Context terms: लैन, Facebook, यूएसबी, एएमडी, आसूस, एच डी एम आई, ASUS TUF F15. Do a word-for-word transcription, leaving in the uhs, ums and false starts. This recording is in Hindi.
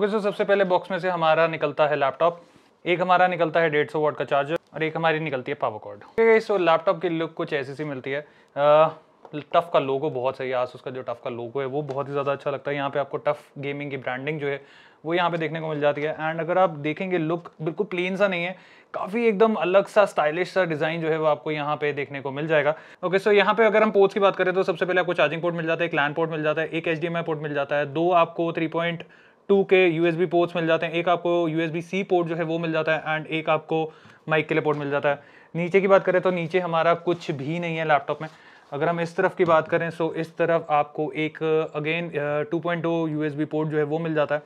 ओके सर, सबसे पहले बॉक्स में से हमारा निकलता है लैपटॉप, एक हमारा निकलता है डेढ़ सौ वाट का चार्जर और एक हमारी निकलती है power cord. Okay so laptop की लुक कुछ ऐसी सी मिलती है। आ, टफ का लोगो बहुत सही है, आसूस का जो टफ का लोगो है वो बहुत ही ज़्यादा अच्छा लगता है। यहाँ पे आपको टफ गेमिंग की ब्रांडिंग जो है वो यहाँ पे देखने को मिल जाती है। एंड अगर आप देखेंगे लुक बिल्कुल प्लेन सा नहीं है, काफ़ी एकदम अलग सा स्टाइलिश सा डिज़ाइन जो है वो आपको यहाँ पे देखने को मिल जाएगा। ओके सो यहाँ पे अगर हम पोर्ट्स की बात करें तो सबसे पहले आपको चार्जिंग पोर्ट मिल जाता है, एक लैन पोर्ट मिल जाता है, एक एच डी एम आई port मिल जाता है, दो आपको थ्री पॉइंट टू के यूएसबी पोर्ट्स मिल जाते हैं, एक आपको यूएसबी सी पोर्ट जो है वो मिल जाता है एंड एक आपको माइक के लिए पोर्ट मिल जाता है। नीचे की बात करें तो नीचे हमारा कुछ भी नहीं है लैपटॉप में। अगर हम इस तरफ की बात करें सो इस तरफ आपको एक again two point two यूएसबी port जो है वो मिल जाता है।